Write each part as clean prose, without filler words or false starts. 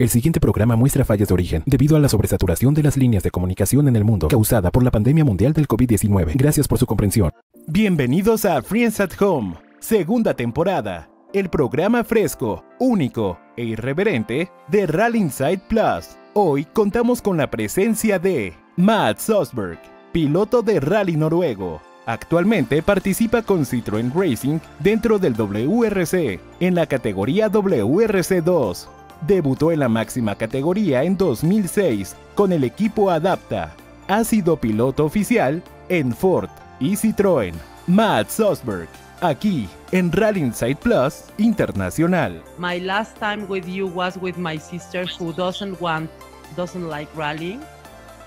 El siguiente programa muestra fallas de origen debido a la sobresaturación de las líneas de comunicación en el mundo causada por la pandemia mundial del COVID-19. Gracias por su comprensión. Bienvenidos a Friends at Home, segunda temporada. El programa fresco, único e irreverente de Rally Inside Plus. Hoy contamos con la presencia de Mads Østberg, piloto de rally noruego. Actualmente participa con Citroën Racing dentro del WRC en la categoría WRC2. Debutó en la máxima categoría en 2006 con el equipo Adapta. Ha sido piloto oficial en Ford y Citroën. Mads Østberg, aquí en Rally Inside Plus Internacional. My last time with you was with my sister who doesn't like rallying.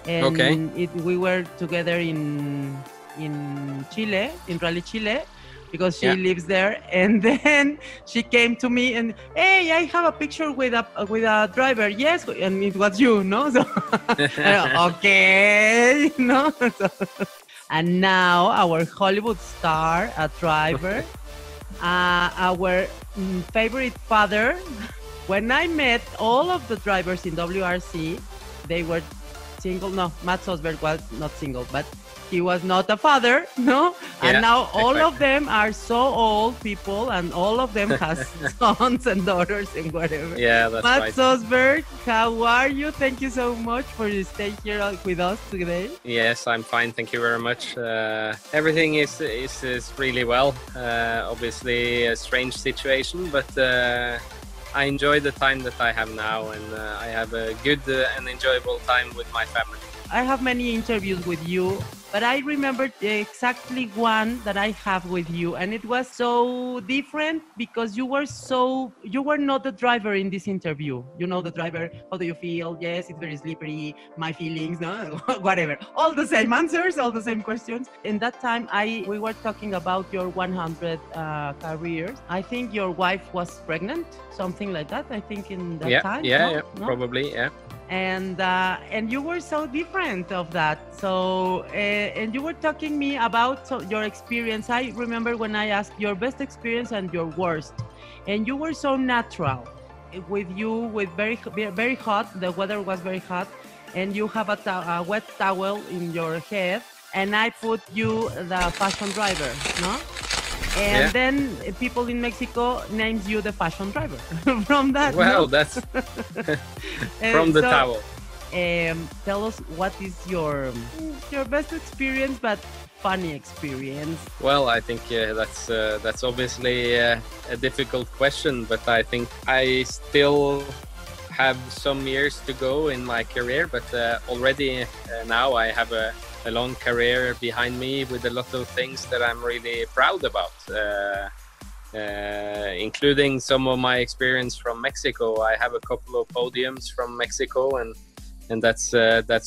And okay. We were together in Chile, in Rally Chile, because she lives there, and then she came to me and, hey, I have a picture with a driver, yes, and it was you, no? So, okay, you know? So, and now our Hollywood star, a driver, our favorite father. When I met all of the drivers in WRC, they were single, no, Mads Østberg was not single, but he was not a father, no? Yeah, and now all of them are so old people, and all of them has sons and daughters and whatever. Yeah, that's right. Mads Østberg, how are you? Thank you so much for staying here with us today. Yes, I'm fine. Thank you very much. Everything is really well. Obviously, a strange situation, but I enjoy the time that I have now, and I have a good and enjoyable time with my family. I have many interviews with you, but I remember exactly one that I have with you, and it was so different because you were not the driver in this interview. You know, the driver, how do you feel? Yes, it's very slippery, my feelings, no, whatever. All the same answers, all the same questions. In that time, we were talking about your 100 careers. I think your wife was pregnant, something like that, I think in that time. Yeah, no? Yeah, probably, yeah. And you were so different of that. So, and you were talking me about your experience. I remember when I asked your best experience and your worst, and you were so natural with you, with very hot, the weather was very hot, and you have a wet towel in your head, and I put you the fashion driver, no? And then people in Mexico names you the fashion driver from that. Well, no? That's from the towel. Tell us, what is your best experience, but funny experience? Well, I think that's obviously a difficult question, but I think I still have some years to go in my career, but already now I have a long career behind me with a lot of things that I'm really proud about, including some of my experience from Mexico. I have a couple of podiums from Mexico, and that's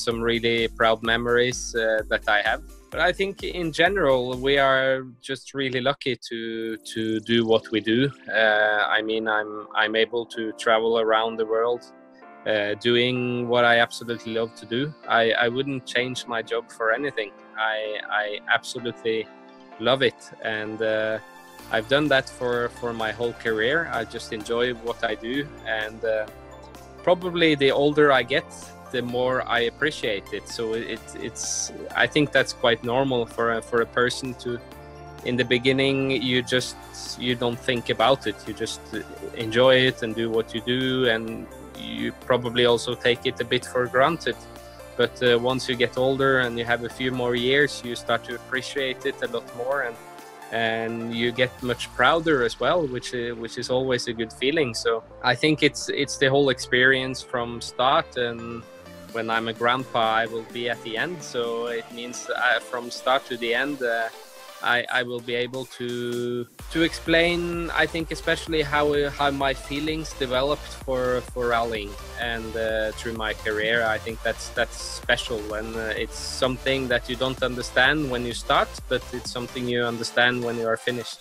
some really proud memories that I have. But I think in general we are just really lucky to do what we do. I mean, I'm able to travel around the world, doing what I absolutely love to do. I wouldn't change my job for anything. I absolutely love it, and I've done that for my whole career. I just enjoy what I do, and probably the older I get, the more I appreciate it. So it's I think that's quite normal for a person to. In the beginning, you don't think about it. You just enjoy it and do what you do, and you probably also take it a bit for granted. But once you get older and you have a few more years, you start to appreciate it a lot more, and you get much prouder as well, which is always a good feeling. So I think it's the whole experience from start, and when I'm a grandpa, I will be at the end. So it means from start to the end. I will be able to explain, I think, especially how my feelings developed for rallying and through my career. I think that's special, and it's something that you don't understand when you start, but it's something you understand when you are finished.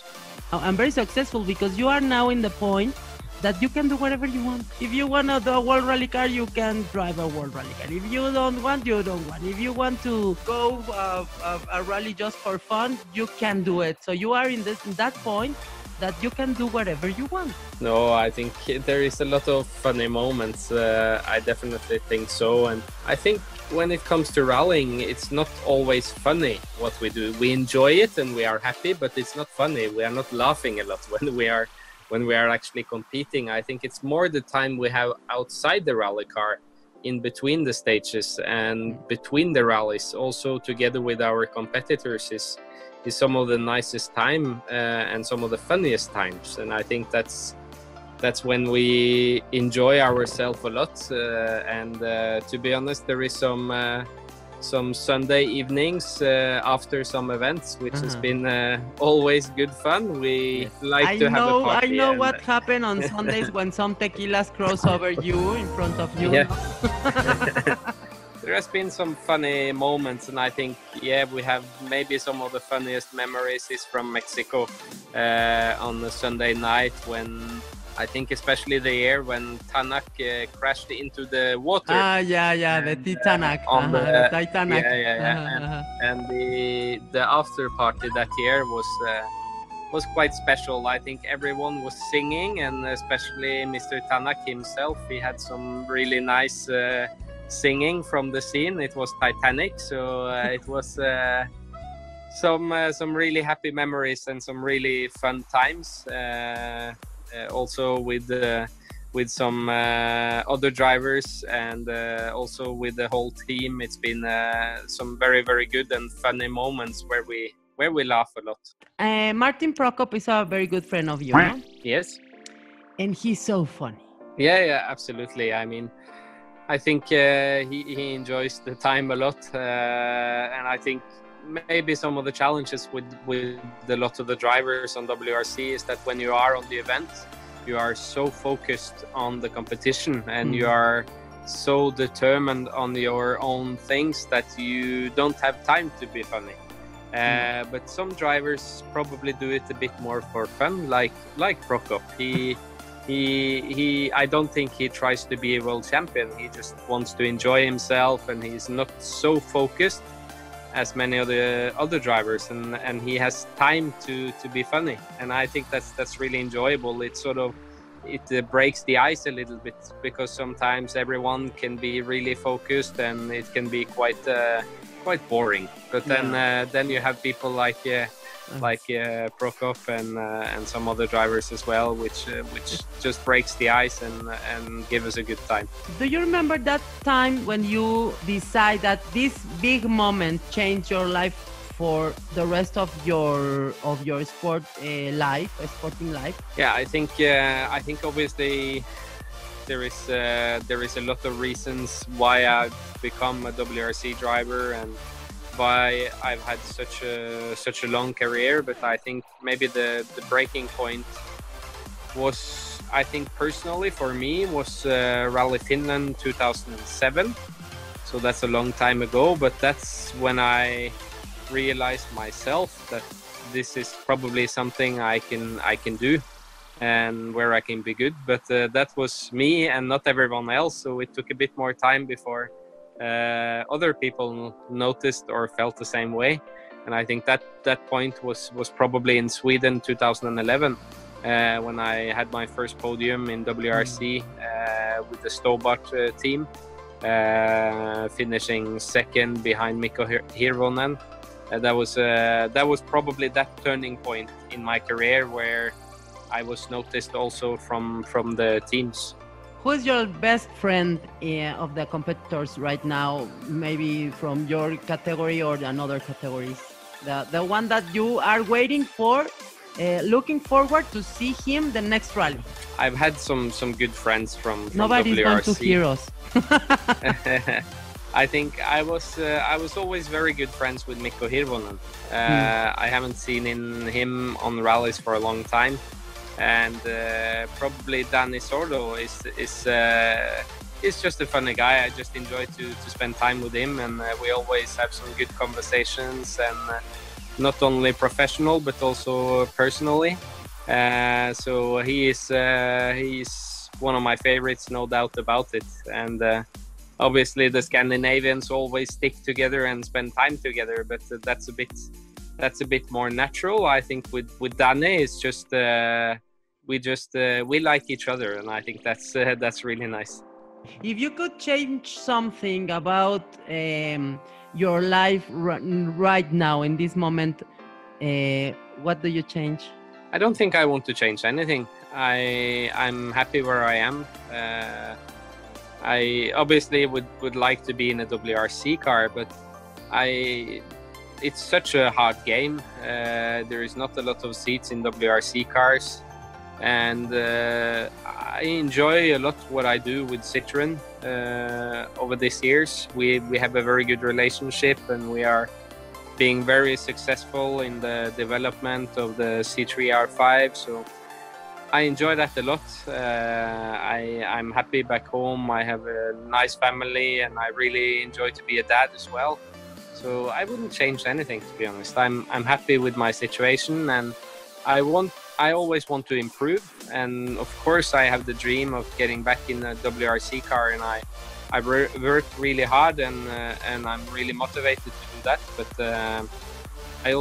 I'm very successful because you are now in the point that you can do whatever you want. If you want to do a world rally car, you can drive a world rally car. If you don't want, you don't want. If you want to go a rally just for fun, you can do it. So you are in that point that you can do whatever you want. No, I think there is a lot of funny moments. I definitely think so. And I think when it comes to rallying, it's not always funny what we do. We enjoy it and we are happy, but it's not funny. We are not laughing a lot when we are actually competing. I think it's more the time we have outside the rally car, in between the stages and between the rallies, also together with our competitors, is some of the nicest time and some of the funniest times. And I think that's when we enjoy ourselves a lot. And to be honest, there is some Sunday evenings after some events, which has been always good fun. We like to have a party. I know what happened on Sundays when some tequilas cross over you in front of you. Yeah. There has been some funny moments, and I think, yeah, we have maybe some of the funniest memories is from Mexico on the Sunday night when, I think especially the year when Tanak crashed into the water. Ah, yeah, yeah, and, the Titanic. The Titanic. Yeah, yeah, yeah. And the after party that year was quite special. I think everyone was singing, and especially Mr. Tanak himself. He had some really nice singing from the scene. It was Titanic, so it was... some really happy memories and some really fun times. Also with some other drivers and also with the whole team, it's been some very, very good and funny moments where we laugh a lot. Martin Prokop is a very good friend of yours. No? Yes. And he's so funny. Yeah, yeah, absolutely. I mean, I think he enjoys the time a lot, and I think maybe some of the challenges with a lot of the drivers on WRC is that when you are on the event, you are so focused on the competition and you are so determined on your own things that you don't have time to be funny. But some drivers probably do it a bit more for fun, like Prokop. He I don't think he tries to be a world champion. He just wants to enjoy himself and he's not so focused as many of the other drivers, and he has time to be funny, and I think that's really enjoyable. It sort of breaks the ice a little bit, because sometimes everyone can be really focused and it can be quite boring. But then you have people like Prokop and some other drivers as well, which just breaks the ice and give us a good time. Do you remember that time when you decide that this big moment changed your life for the rest of your sporting life? Yeah, I think obviously there is a lot of reasons why I've become a WRC driver and why I've had such a long career, but I think maybe the breaking point was, I think personally for me, was Rally Finland 2007. So that's a long time ago, but that's when I realized myself that this is probably something I can do and where I can be good. But that was me and not everyone else, so it took a bit more time before other people noticed or felt the same way. And I think that point was probably in Sweden 2011, when I had my first podium in WRC with the Stobart team, finishing second behind Mikko Hirvonen. That was probably that turning point in my career where I was noticed also from the teams. Who's your best friend of the competitors right now? Maybe from your category or another categories? The one that you are waiting for, looking forward to see him the next rally. I've had some good friends from Nobody's WRC. Nobody's going to hear us. I think I was always very good friends with Mikko Hirvonen. I haven't seen him on rallies for a long time. And probably Danny Sordo is just a funny guy. I just enjoy to spend time with him, and we always have some good conversations, and not only professional but also personally. So he is one of my favorites, no doubt about it. And obviously the Scandinavians always stick together and spend time together, but that's a bit that's a bit more natural. I think with Danny, it's just we like each other, and I think that's really nice. If you could change something about your life right now in this moment, what do you change? I don't think I want to change anything. I'm happy where I am. I obviously would like to be in a WRC car, but it's such a hard game. There is not a lot of seats in WRC cars, and I enjoy a lot what I do with Citroën over these years. We have a very good relationship, and we are being very successful in the development of the C3R5. So I enjoy that a lot. I'm happy back home. I have a nice family, and I really enjoy to be a dad as well. So I wouldn't change anything, to be honest. I'm happy with my situation, and I always want to improve. And of course, I have the dream of getting back in a WRC car, and I work really hard, and I'm really motivated to do that. But I'm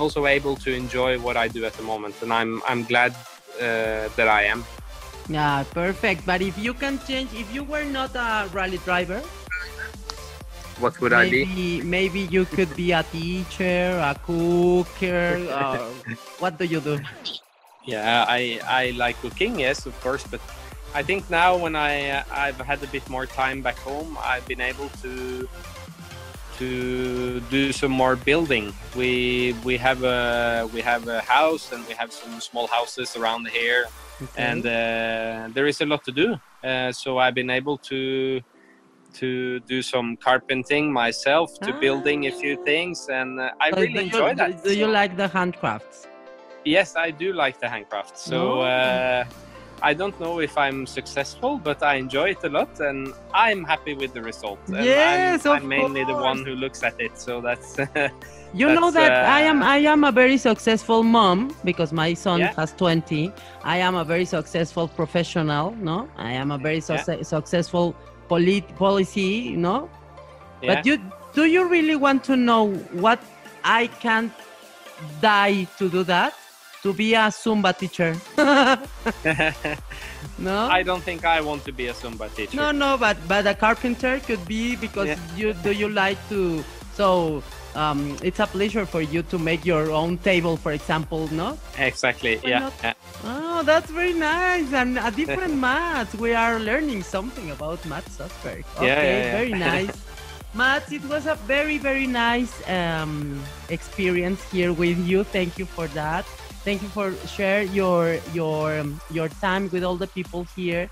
also able to enjoy what I do at the moment, and I'm glad that I am. Yeah, perfect. But if you can change, if you were not a rally driver, what would I be? Maybe you could be a teacher, a cooker. What do you do? Yeah, I like cooking, yes, of course. But I think now when I've had a bit more time back home, I've been able to do some more building. We have a house, and we have some small houses around here, okay. And there is a lot to do. So I've been able to do some carpenting myself, to building a few things, and I really enjoy that. Do you like the handcrafts? Yes, I do like the handcrafts. So I don't know if I'm successful, but I enjoy it a lot, and I'm happy with the result. And yes, I'm mainly the one who looks at it, so that's. I am a very successful mom, because my son has 20. I am a very successful professional. No, I am a very successful policy. You know, but do you really want to know what I can't die to do that? To be a Zumba teacher. No? I don't think I want to be a Zumba teacher. No, but a carpenter could be, because you like to, so it's a pleasure for you to make your own table, for example, no? Exactly, yeah. Oh, that's very nice, and a different Mads. We are learning something about Mads Østberg. Okay, very nice. Mads, it was a very, very nice experience here with you. Thank you for that. Thank you for sharing your time with all the people here.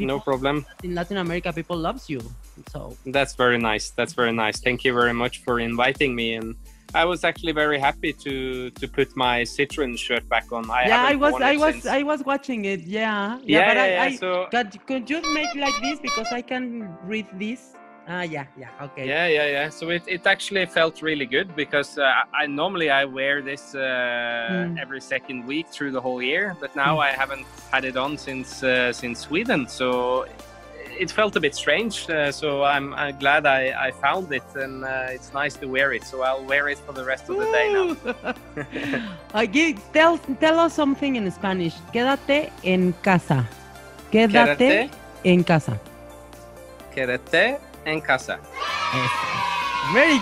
No problem. In Latin America, people loves you. So that's very nice. Thank you very much for inviting me. And I was actually very happy to put my Citroën shirt back on. I was watching it. Could you make like this, because I can read this? Okay. So it actually felt really good, because I normally wear this every second week through the whole year, but now I haven't had it on since Sweden, so it felt a bit strange. So I'm glad I found it, and it's nice to wear it. So I'll wear it for the rest of the day now. Tell us something in Spanish. Quédate en casa. Quédate en casa. Quédate en casa. Very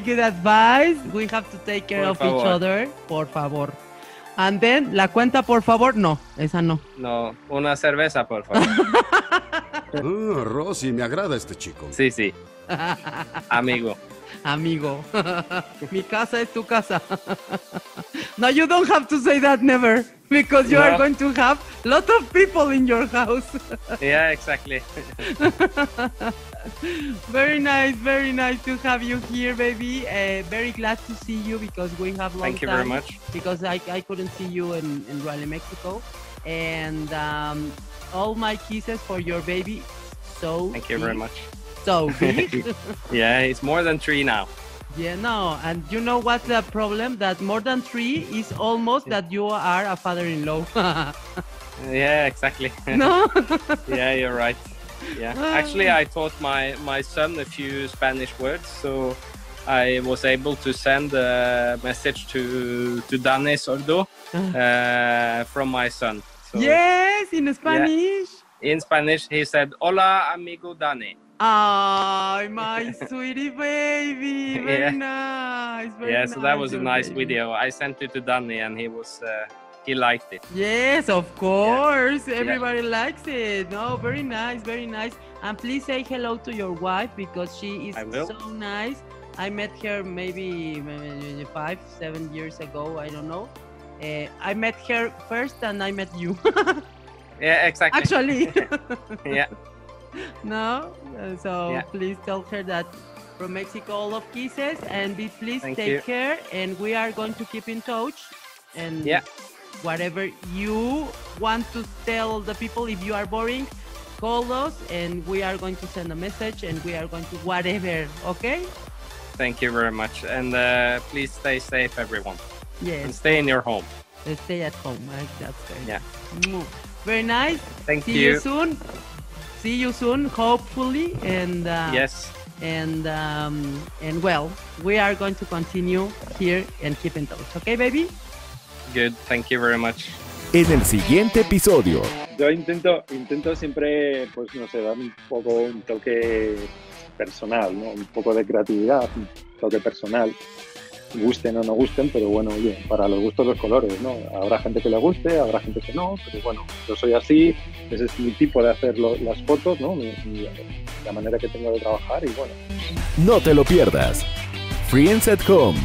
good advice. We have to take care of each other. Por favor. And then, la cuenta, por favor, no. Esa no. No, una cerveza, por favor. Rosy, me agrada este chico. Sí. Amigo. Mi casa es tu casa. No, you don't have to say that, never, because you are going to have a lot of people in your house. Yeah, exactly. Very nice to have you here, baby. Very glad to see you, because we have long time. Thank you very much. Because I couldn't see you in Rally Mexico. And all my kisses for your baby. So thank you very much. So big. Yeah, it's more than 3 now. Yeah, no, and you know what's the problem? That more than 3 is almost that you are a father-in-law. Yeah, exactly. No? Yeah, you're right. Yeah, actually, I taught my son a few Spanish words, so I was able to send a message to Danny Sordo from my son. So, yes, in Spanish. Yeah. In Spanish, he said, "Hola, amigo Danny." Oh, my sweetie baby. Very nice. Very nice, so that was a nice video. I sent it to Danny, and he was. He liked it. Yes, of course. Yeah. Everybody likes it. No, very nice, very nice. And please say hello to your wife because she is so nice. I met her maybe 5-7 years ago. I don't know. I met her first, and I met you. Yeah, exactly. Actually. Yeah. No. So please tell her that from Mexico, all of kisses, and be please take care. And we are going to keep in touch. And whatever you want to tell the people, if you are boring, call us and we are going to send a message and we are going to whatever, okay? Thank you very much. And please stay safe, everyone. Yes. And stay in your home. Stay at home. That's very nice. Very nice. Thank you. See you soon. See you soon, hopefully. And and well, we are going to continue here and keep in touch. Okay, baby? Good, thank you very much. En el siguiente episodio. Yo intento siempre, pues no sé, dar un poco un toque personal, ¿no? Un poco de creatividad, un toque personal. Gusten o no gusten, pero bueno, oye, para los gustos los colores, ¿no? Habrá gente que le guste, habrá gente que no, pero bueno, yo soy así, ese es mi tipo de hacer las fotos, ¿no? La manera que tengo de trabajar y bueno. No te lo pierdas. Friends at Home,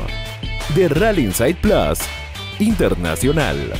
de Rally Inside Plus Internacional.